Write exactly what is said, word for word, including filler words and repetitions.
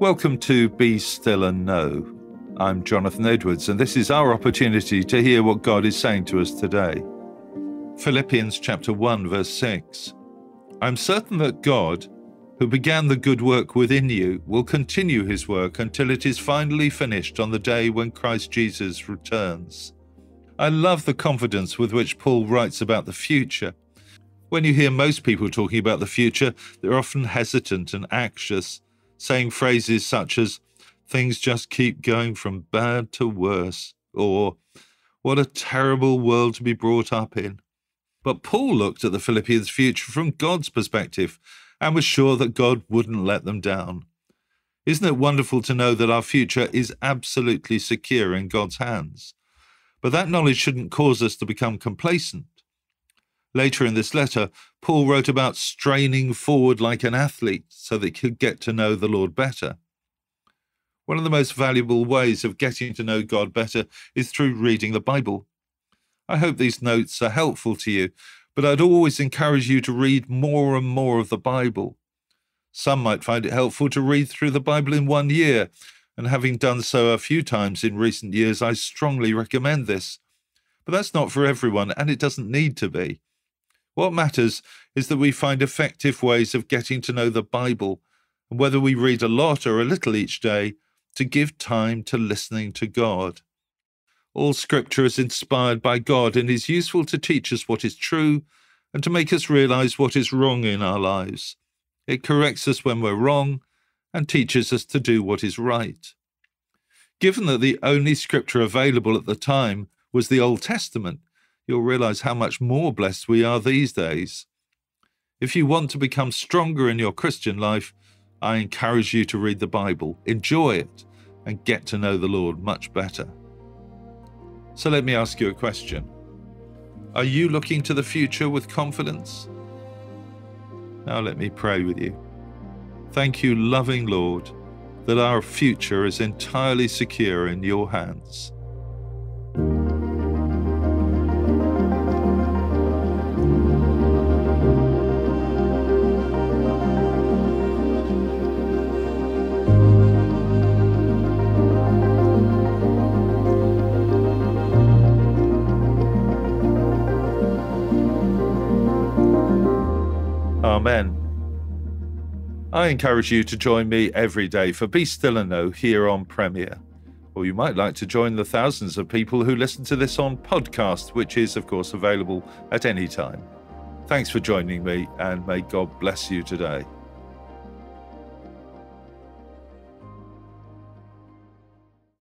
Welcome to Be Still and Know. I'm Jonathan Edwards, and this is our opportunity to hear what God is saying to us today. Philippians chapter one, verse six. I'm certain that God, who began the good work within you, will continue his work until it is finally finished on the day when Christ Jesus returns. I love the confidence with which Paul writes about the future. When you hear most people talking about the future, they're often hesitant and anxious, saying phrases such as, things just keep going from bad to worse, or what a terrible world to be brought up in. But Paul looked at the Philippians' future from God's perspective and was sure that God wouldn't let them down. Isn't it wonderful to know that our future is absolutely secure in God's hands? But that knowledge shouldn't cause us to become complacent. Later in this letter, Paul wrote about straining forward like an athlete so that he could get to know the Lord better. One of the most valuable ways of getting to know God better is through reading the Bible. I hope these notes are helpful to you, but I'd always encourage you to read more and more of the Bible. Some might find it helpful to read through the Bible in one year, and having done so a few times in recent years, I strongly recommend this. But that's not for everyone, and it doesn't need to be. What matters is that we find effective ways of getting to know the Bible, and whether we read a lot or a little each day, to give time to listening to God. All Scripture is inspired by God and is useful to teach us what is true and to make us realize what is wrong in our lives. It corrects us when we're wrong and teaches us to do what is right. Given that the only Scripture available at the time was the Old Testament, you'll realize how much more blessed we are these days. If you want to become stronger in your Christian life, I encourage you to read the Bible, enjoy it, and get to know the Lord much better. So let me ask you a question. Are you looking to the future with confidence? Now let me pray with you. Thank you, loving Lord, that our future is entirely secure in your hands. Amen. I encourage you to join me every day for Be Still and Know here on Premier. Or you might like to join the thousands of people who listen to this on podcast, which is, of course, available at any time. Thanks for joining me, and may God bless you today.